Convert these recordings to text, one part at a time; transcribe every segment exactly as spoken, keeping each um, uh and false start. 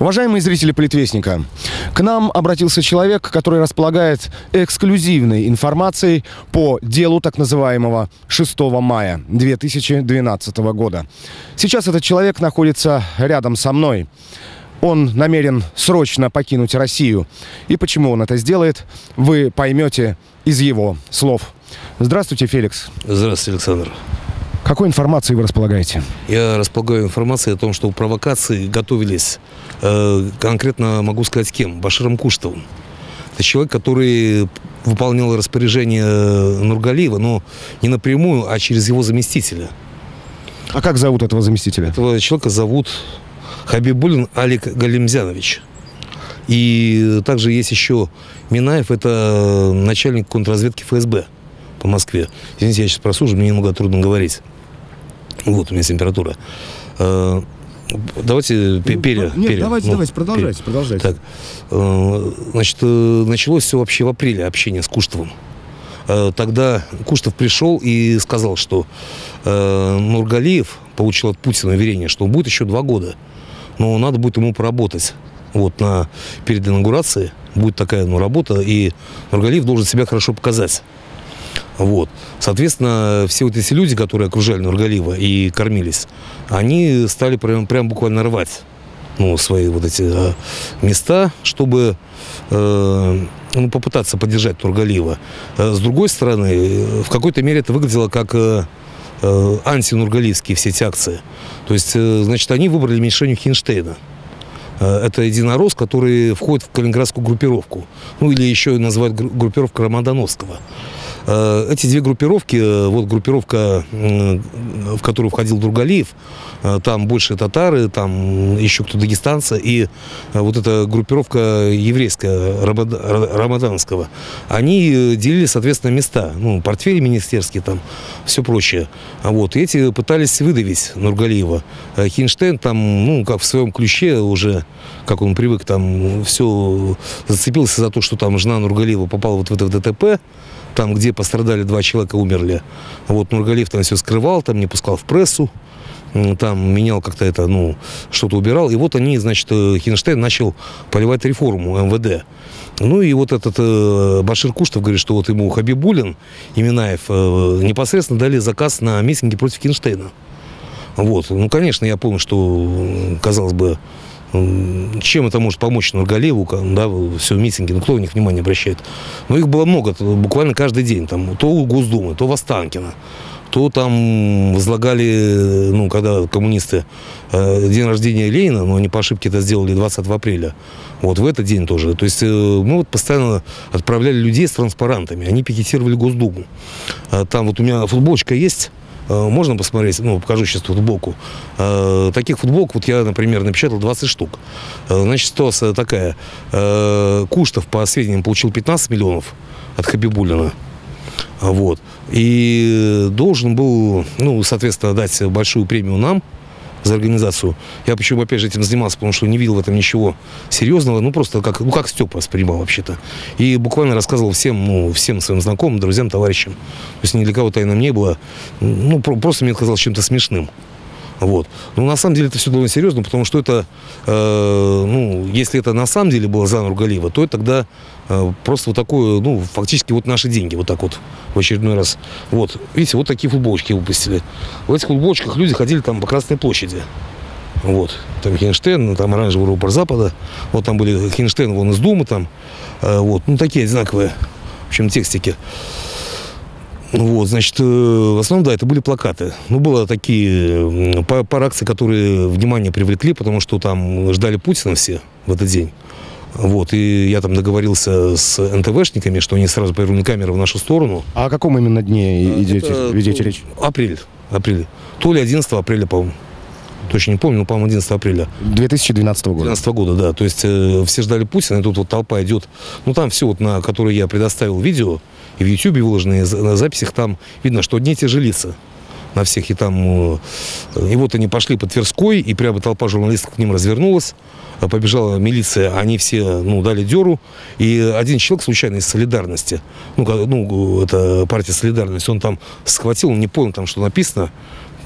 Уважаемые зрители «Политвестника», к нам обратился человек, который располагает эксклюзивной информацией по делу так называемого шестого мая две тысячи двенадцатого года. Сейчас этот человек находится рядом со мной. Он намерен срочно покинуть Россию. И почему он это сделает, вы поймете из его слов. Здравствуйте, Феликс. Здравствуйте, Александр. Какой информацией вы располагаете? Я располагаю информацией о том, что провокации готовились, э, конкретно могу сказать, кем? Баширом Куштовым. Это человек, который выполнял распоряжение Нургалиева, но не напрямую, а через его заместителя. А как зовут этого заместителя? Этого человека зовут Хабибулин Алик Галимзянович. И также есть еще Минаев, это начальник контрразведки ФСБ по Москве. Извините, я сейчас прослужу, мне немного трудно говорить. Вот, у меня температура. Давайте пере... Нет, пере, давайте, ну, давайте, продолжайте, пере. продолжайте. Так, значит, началось все вообще в апреле, общение с Куштовым. Тогда Куштов пришел и сказал, что Нургалиев получил от Путина уверение, что он будет еще два года, но надо будет ему поработать. Вот, на, перед инаугурацией будет такая, ну, работа, и Нургалиев должен себя хорошо показать. Вот. Соответственно, все вот эти люди, которые окружали Нургалиева и кормились, они стали прям, прям буквально рвать, ну, свои вот эти э, места, чтобы э, ну, попытаться поддержать Нургалиева. Э, с другой стороны, э, в какой-то мере это выглядело как э, э, антинургалиевские все эти акции. То есть, э, значит, они выбрали мишенью Хинштейна. Э, это единорос, который входит в калининградскую группировку. Ну, или еще и называют группировку Рамаданского. Эти две группировки, вот группировка, в которую входил Нургалиев, там больше татары, там еще кто-то дагестанцы, и вот эта группировка еврейская, Рамаданского, они делили, соответственно, места, ну, портфели министерские, там, все прочее. Вот, и эти пытались выдавить Нургалиева. Хинштейн там, ну, как в своем ключе уже, как он привык, там, все зацепился за то, что там жена Нургалиева попала вот в это ДТП, там, где пострадали два человека, умерли. Вот Нургалиев там все скрывал, там не пускал в прессу, там менял как-то это, ну, что-то убирал. И вот они, значит, Хинштейн начал поливать реформу МВД. Ну и вот этот э, Башир Куштов говорит, что вот ему Хабибулин и Минаев э, непосредственно дали заказ на митинги против Хинштейна. Вот. Ну, конечно, я помню, что, казалось бы, чем это может помочь Нургалиеву, да, все митинги, ну, кто на них внимание обращает. Но их было много, буквально каждый день, там, то у Госдумы, то в Останкино, то там возлагали, ну, когда коммунисты, э, день рождения Ленина, но они по ошибке это сделали двадцатого апреля, вот в этот день тоже. То есть э, мы вот постоянно отправляли людей с транспарантами, они пикетировали Госдуму. Э, там вот у меня футболочка есть. Можно посмотреть, ну, покажу сейчас футболку. Таких футболок, вот я, например, напечатал двадцать штук. Значит, ситуация такая. Куштов, по сведениям, получил пятнадцать миллионов от Хабибулина. Вот. И должен был, ну, соответственно, дать большую премию нам за организацию. Я почему, опять же, этим занимался, потому что не видел в этом ничего серьезного. Ну, просто как, ну, как Степа воспринимал вообще-то. И буквально рассказывал всем, ну, всем своим знакомым, друзьям, товарищам. То есть ни для кого тайным не было. Ну, просто мне казалось чем-то смешным. Вот. Но на самом деле это все довольно серьезно, потому что это, э, ну, если это на самом деле было за Нургалиева, то это тогда э, просто вот такое, ну, фактически вот наши деньги, вот так вот, в очередной раз. Вот, видите, вот такие футболочки выпустили. В этих футболочках люди ходили там по Красной площади. Вот, там Хинштейн, там оранжевый рупор Запада, вот там были Хинштейн, вон из Думы там, э, вот, ну, такие одинаковые, в общем, текстики. Вот, значит, в основном, да, это были плакаты. Ну, было такие пара акций, которые внимание привлекли, потому что там ждали Путина все в этот день. Вот, и я там договорился с эн тэ вэ шниками, что они сразу повернули камеры в нашу сторону. А о каком именно дне идете, это, ведете речь? Апрель, апрель. То ли одиннадцатого апреля, по-моему. Точно не помню, но, по-моему, одиннадцатого апреля. две тысячи двенадцатого года. две тысячи двенадцатого года, да. То есть э, все ждали Путина, и тут вот толпа идет. Ну, там все, вот, на которое я предоставил видео, и в ютубе выложенные на записях, там видно, что одни и те же лица на всех. И там, и вот они пошли по Тверской, и прямо толпа журналистов к ним развернулась. Побежала милиция, они все, ну, дали деру. И один человек случайно из солидарности, ну, ну это партия солидарности, он там схватил, он не понял, там, что написано.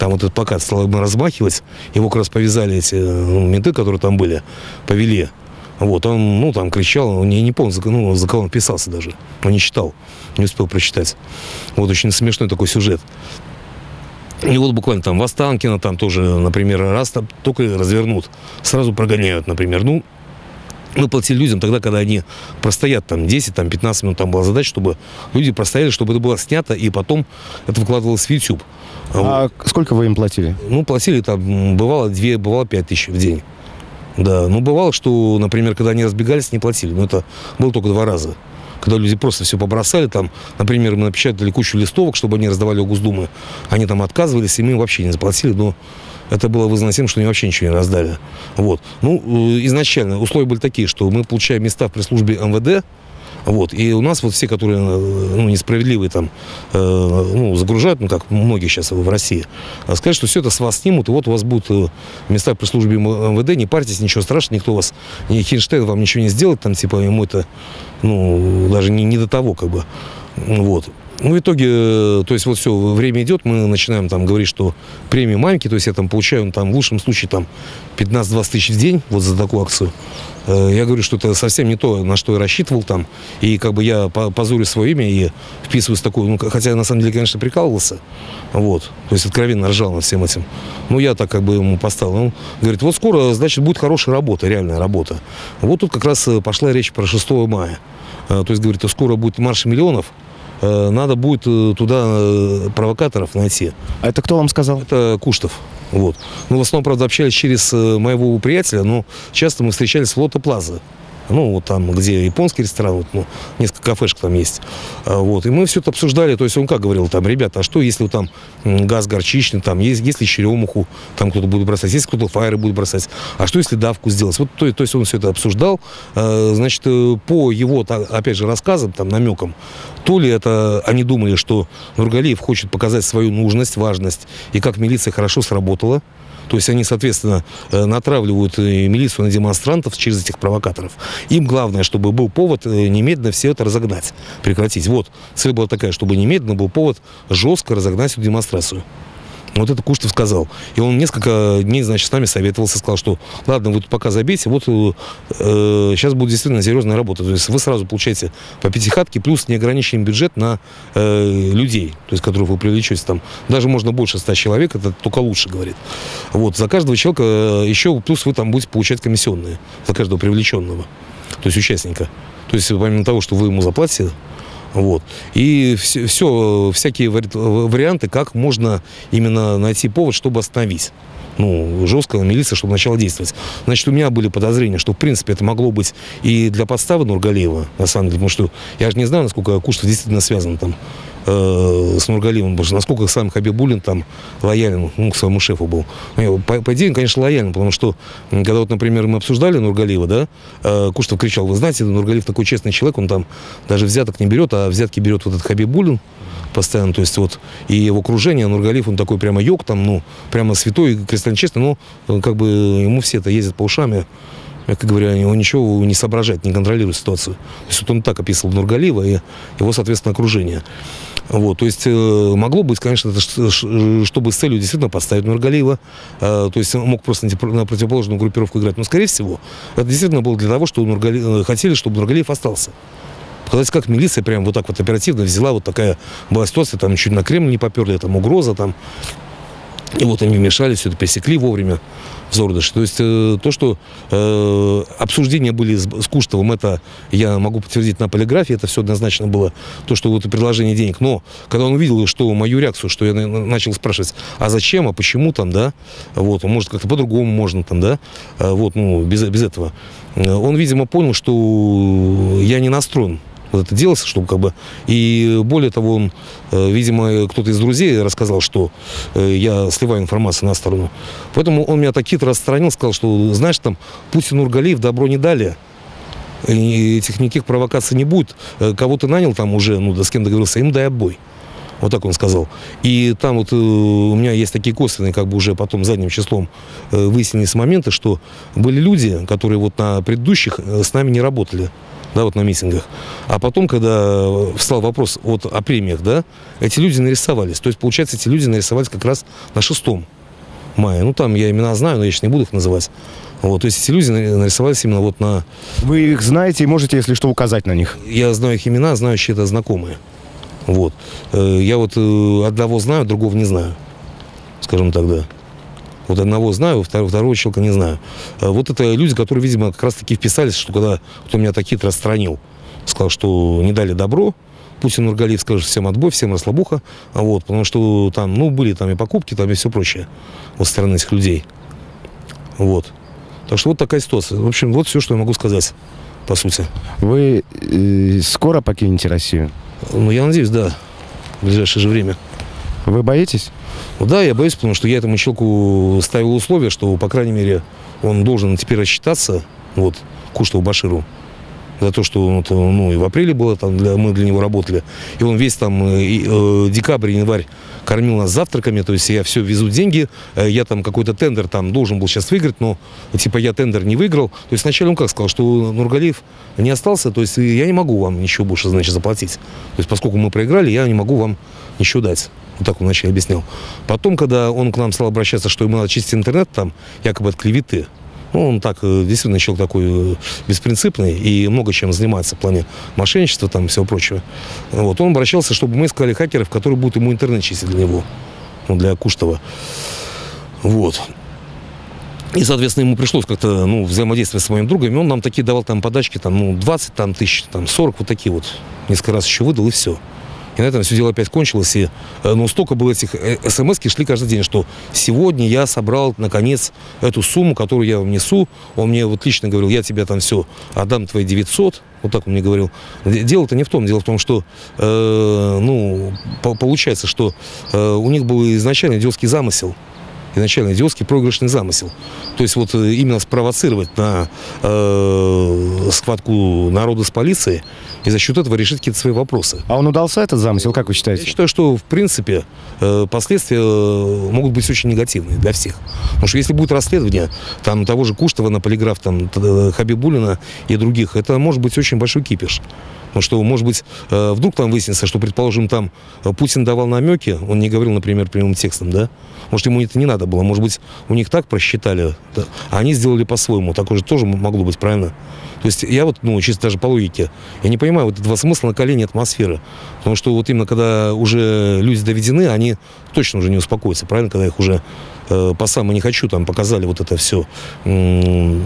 Там вот этот плакат стал размахивать, его как раз повязали эти менты, которые там были, повели. Вот, он, ну, там кричал, он не, не помню, за, ну, за кого он писался даже, он не читал, не успел прочитать. Вот очень смешной такой сюжет. И вот буквально там в Останкино там тоже, например, раз там только развернут, сразу прогоняют, например. Ну, мы платили людям тогда, когда они простоят там десять-пятнадцать минут, там была задача, чтобы люди простояли, чтобы это было снято, и потом это выкладывалось в YouTube. А вот. Сколько вы им платили? Ну, платили там, бывало две, бывало пять тысяч в день. Да, ну, бывало, что, например, когда они разбегались, не платили, но это было только два раза. Когда люди просто все побросали, там, например, мы напечатали кучу листовок, чтобы они раздавали у Госдумы, они там отказывались, и мы им вообще не заплатили, но это было возносимо, что они вообще ничего не раздали. Вот. Ну, изначально условия были такие, что мы получаем места в пресс-службе эм вэ дэ, вот, и у нас вот все, которые, ну, несправедливые там, э, ну, загружают, ну, как многие сейчас в России, сказать, что все это с вас снимут, и вот у вас будут места при службе эм вэ дэ, не парьтесь, ничего страшного, никто вас, ни Хинштейн вам ничего не сделает, там, типа, ему это, ну, даже не, не до того, как бы, вот. Ну, в итоге, то есть, вот все, время идет, мы начинаем там говорить, что премии маленькие, то есть я там получаю там в лучшем случае там пятнадцать-двадцать тысяч в день вот за такую акцию. Я говорю, что это совсем не то, на что я рассчитывал там, и как бы я позорю свое имя и вписываюсь в такую, ну, хотя я на самом деле, конечно, прикалывался, вот, то есть откровенно ржал над всем этим. Ну, я так как бы ему поставил, он говорит, вот скоро, значит, будет хорошая работа, реальная работа. Вот тут как раз пошла речь про шестое мая, то есть, говорит, скоро будет марш миллионов, надо будет туда провокаторов найти. А это кто вам сказал? Это Куштов. Вот. Ну, в основном, правда, общались через моего приятеля, но часто мы встречались в Лотоплазе. Ну, вот там, где японский ресторан, вот, ну, несколько кафешек там есть. Вот. И мы все это обсуждали. То есть он как говорил, там, ребята, а что, если там газ горчичный, там, есть, если черемуху там кто-то будет бросать, если кто-то фаеры будет бросать, а что, если давку сделать? Вот, то, то есть он все это обсуждал. Значит, по его, опять же, рассказам, там, намекам, то ли это они думали, что Нургалиев хочет показать свою нужность, важность, и как милиция хорошо сработала. То есть они, соответственно, натравливают милицию на демонстрантов через этих провокаторов. Им главное, чтобы был повод немедленно все это разогнать, прекратить. Вот, цель была такая, чтобы немедленно был повод жестко разогнать эту демонстрацию. Вот это Куштов сказал. И он несколько дней, значит, с нами советовался, сказал, что ладно, вы тут пока забейте, вот э, сейчас будет действительно серьезная работа. То есть вы сразу получаете по пятихатке плюс неограниченный бюджет на э, людей, то есть которых вы привлечете. Там даже можно больше ста человек, это только лучше, говорит. Вот, за каждого человека еще плюс вы там будете получать комиссионные, за каждого привлеченного, то есть участника. То есть помимо того, что вы ему заплатите, вот. И все, все, всякие варианты, как можно именно найти повод, чтобы остановить. Ну, жестко милиция, чтобы начала действовать. Значит, у меня были подозрения, что, в принципе, это могло быть и для подставы Нургалиева, на самом деле. Потому что я же не знаю, насколько Куштов действительно связан там э, с Нургалиевым, потому что насколько сам Хабибулин там лоялен, ну, к своему шефу был. По, по идее, он, конечно, лоялен, потому что, когда вот, например, мы обсуждали Нургалиева, да, э, Куштов кричал, вы знаете, Нургалиев такой честный человек, он там даже взяток не берет, а взятки берет вот этот Хабибулин постоянно, то есть вот, и его окружение, Нургалиев, он такой прямо йог, там, ну, прямо святой, кристально честный, но как бы ему все это ездят по ушами, мягко говоря, он ничего не соображает, не контролирует ситуацию. То есть вот он так описывал Нургалиева и его, соответственно, окружение. Вот, то есть могло быть, конечно, это, чтобы с целью действительно подставить Нургалиева, то есть он мог просто на противоположную группировку играть, но, скорее всего, это действительно было для того, что Нургалиев, хотели, чтобы Нургалиев остался. Показать, как милиция прям вот так вот оперативно взяла, вот такая была ситуация, там чуть на Кремль не поперли, там угроза, там. И вот они вмешались, все это пересекли вовремя в зародыш. То есть э, то, что э, обсуждения были с, с Куштовым, это я могу подтвердить на полиграфе, это все однозначно было то, что вот предложение денег. Но когда он увидел, что мою реакцию, что я начал спрашивать, а зачем, а почему там, да, вот, может как-то по-другому можно там, да, вот, ну, без, без этого. Он, видимо, понял, что я не настроен. Вот это делалось, чтобы как бы... И более того, он, видимо, кто-то из друзей рассказал, что я сливаю информацию на сторону. Поэтому он меня так хитро отстранил, сказал, что, знаешь, там, Путин, Нургалиев добро не дали. И этих никаких провокаций не будет. Кого ты нанял там уже, ну, да с кем договорился, им дай отбой. Вот так он сказал. И там вот э, у меня есть такие косвенные, как бы уже потом задним числом э, выяснились моменты, что были люди, которые вот на предыдущих э, с нами не работали. да, вот на митингах. А потом, когда встал вопрос вот о премиях, да, эти люди нарисовались. То есть, получается, эти люди нарисовались как раз на шестом мая. Ну, там я имена знаю, но я сейчас не буду их называть. Вот, то есть эти люди нарисовались именно вот на... Вы их знаете и можете, если что, указать на них? Я знаю их имена, знаю, чьи это знакомые. Вот. Я вот одного знаю, другого не знаю. Скажем так, да. Вот одного знаю, второго, второго человека не знаю. Вот это люди, которые, видимо, как раз-таки вписались, что когда кто меня так хитро отстранил, сказал, что не дали добро, Путин Нургалиев скажет всем отбой, всем расслабуха, вот, потому что там, ну, были там и покупки, там и все прочее вот со стороны этих людей. Вот. Так что вот такая ситуация. В общем, вот все, что я могу сказать, по сути. Вы э, скоро покинете Россию? Ну, я надеюсь, да, в ближайшее же время. Вы боитесь? Ну, да, я боюсь, потому что я этому человеку ставил условие, что, по крайней мере, он должен теперь рассчитаться, вот, Куштову Баширу, за то, что он, ну, и в апреле было, там, для, мы для него работали. И он весь там и, э, декабрь, январь кормил нас завтраками, то есть я все везу деньги, я там какой-то тендер там должен был сейчас выиграть, но типа я тендер не выиграл. То есть вначале он как сказал, что Нургалиев не остался, то есть я не могу вам ничего больше, значит, заплатить. То есть поскольку мы проиграли, я не могу вам ничего дать. Вот так он вначале объяснял. Потом, когда он к нам стал обращаться, что ему надо чистить интернет там, якобы от клеветы, ну, он так, действительно, человек такой беспринципный и много чем занимается в плане мошенничества там и всего прочего. Вот, он обращался, чтобы мы искали хакеров, которые будут ему интернет чистить для него, ну, для Куштова. Вот. И, соответственно, ему пришлось как-то, ну, взаимодействовать с моим другом, и он нам такие давал там подачки, там, ну, двадцать там, тысяч, там, сорок, вот такие вот. Несколько раз еще выдал, и все. И на этом все дело опять кончилось. И, ну, столько было этих смс-ки, шли каждый день, что сегодня я собрал, наконец, эту сумму, которую я вам несу. Он мне вот лично говорил, я тебе там все отдам, твои девятьсот. Вот так он мне говорил. Дело-то не в том. Дело в том, что, э, ну, по получается, что э, у них был изначально идиотский замысел. Изначально идиотский проигрышный замысел. То есть вот именно спровоцировать на э, схватку народа с полицией и за счет этого решить какие-то свои вопросы. А он удался, этот замысел, как вы считаете? Я считаю, что в принципе э, последствия э, могут быть очень негативные для всех. Потому что если будет расследование там, того же Куштова на полиграф, там, Хабибулина и других, это может быть очень большой кипиш. Потому что, может быть, э, вдруг там выяснится, что, предположим, там Путин давал намеки, он не говорил, например, прямым текстом, да? Может, ему это не надо было, может быть, у них так просчитали, да? А они сделали по-своему, такое же тоже могло быть, правильно? То есть я вот, ну, чисто даже по логике, я не понимаю вот этого смысла накаления атмосферы, потому что вот именно когда уже люди доведены, они точно уже не успокоятся, правильно, когда их уже э, по самому не хочу, там, показали вот это все, ну,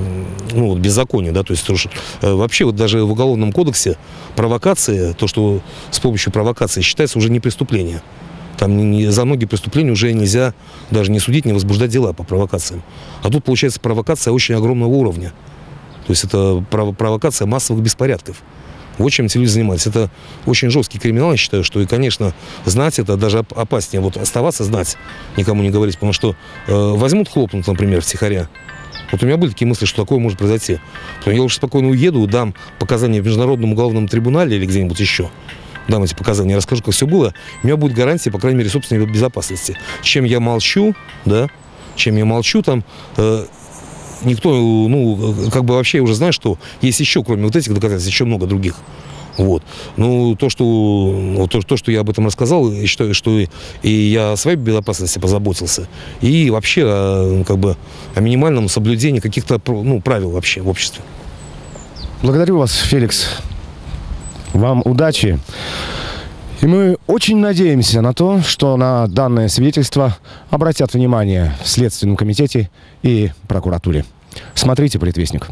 вот, беззаконие, да, то есть то, что, э, вообще вот даже в Уголовном кодексе провокация, то, что с помощью провокации считается уже не преступление. Там не, не, за многие преступления уже нельзя даже не судить, не возбуждать дела по провокациям. А тут, получается, провокация очень огромного уровня. То есть это провокация массовых беспорядков. Вот чем эти люди занимаются. Это очень жесткий криминал, я считаю, что и, конечно, знать это даже опаснее. Вот оставаться знать, никому не говорить, потому что э, возьмут, хлопнут, например, втихаря. Вот у меня были такие мысли, что такое может произойти. Потом я лучше спокойно уеду, дам показания в Международном уголовном трибунале или где-нибудь еще. Дам эти показания, расскажу, как все было. У меня будет гарантия, по крайней мере, собственной безопасности. Чем я молчу, да, чем я молчу, там, э, никто, ну, как бы вообще уже знаю, что есть еще, кроме вот этих доказательств, еще много других. Вот. Ну, то, что, то, то, что я об этом рассказал, и что, что и, и я о своей безопасности позаботился, и вообще, о, как бы, о минимальном соблюдении каких-то, ну, правил вообще в обществе. Благодарю вас, Феликс. Вам удачи. И мы очень надеемся на то, что на данное свидетельство обратят внимание в Следственном комитете и прокуратуре. Смотрите «Политвестник».